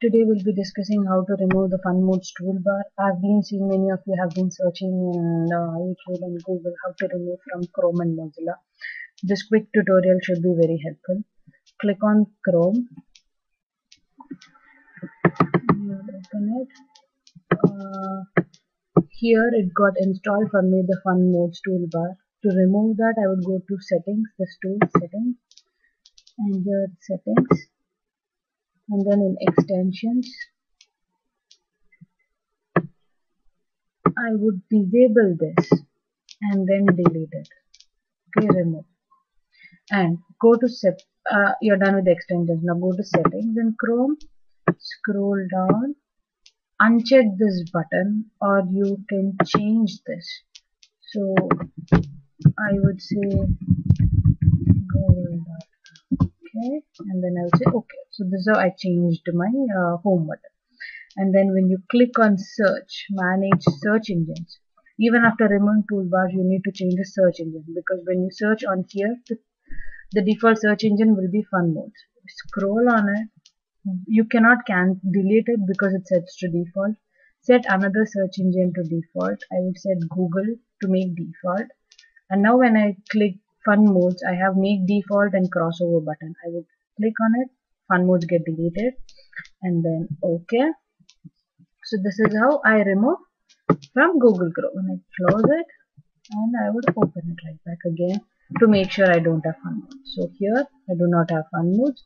Today we'll be discussing how to remove the Funmoods toolbar. I've been seeing many of you have been searching in YouTube and Google how to remove from Chrome and Mozilla. This quick tutorial should be very helpful. Click on Chrome. Open it. Here it got installed for me, the Funmoods toolbar. To remove that, I would go to Settings, this tool, Settings, and here Settings. And then in Extensions, I would disable this and then delete it. Okay, remove. And go to you're done with the extensions. Now go to Settings in Chrome. Scroll down. Uncheck this button, or you can change this. So I would say go with that. Okay, and then I would say okay. So this is how I changed my home button. And then when you click on search, manage search engines. Even after removing toolbars, you need to change the search engine, because when you search on here, the default search engine will be Funmoods. Scroll on it. You cannot delete it because it sets to default. Set another search engine to default. I would set Google to make default. And now when I click Funmoods, I have make default and crossover button. I would click on it. Funmoods get deleted, and then okay. So this is how I remove from Google Chrome. And I close it, and I would open it right back again to make sure I don't have Funmoods. So here I do not have Funmoods,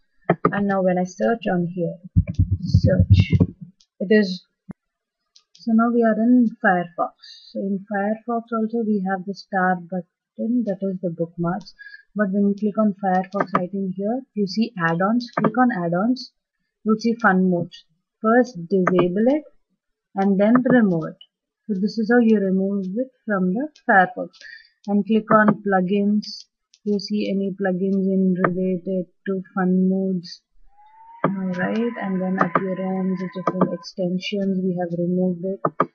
and now when I search on here, search, it is. So now we are in Firefox. So in Firefox also we have the star button, that is the bookmarks. But when you click on Firefox right in here, you see add-ons. Click on add-ons, you see Funmoods. First disable it and then remove it. So this is how you remove it from the Firefox. And click on plugins. You see any plugins in related to Funmoods. Alright, and then appearance, different extensions, we have removed it.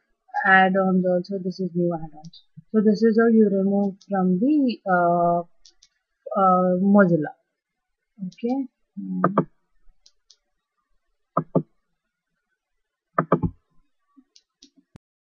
Add-ons also, this is new add-ons. So this is how you remove from the Mozilla. Okay.